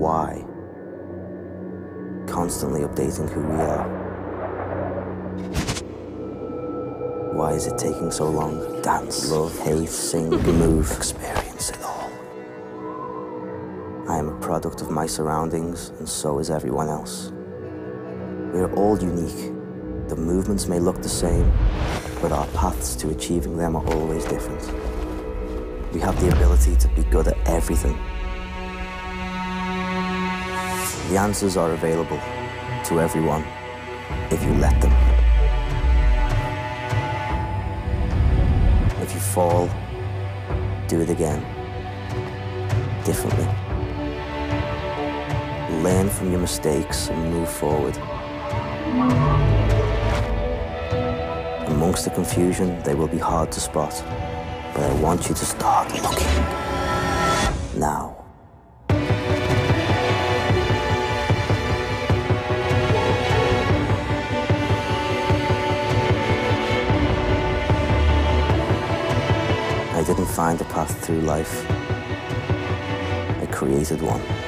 why, constantly updating who we are. Why is it taking so long? Dance, love, hate, sing, move, experience it all. I am a product of my surroundings, and so is everyone else. We are all unique. The movements may look the same, but our paths to achieving them are always different. We have the ability to be good at everything. The answers are available to everyone, if you let them. If you fall, do it again, differently. Learn from your mistakes and move forward. Amongst the confusion, they will be hard to spot, but I want you to start looking now. I didn't find a path through life. I created one.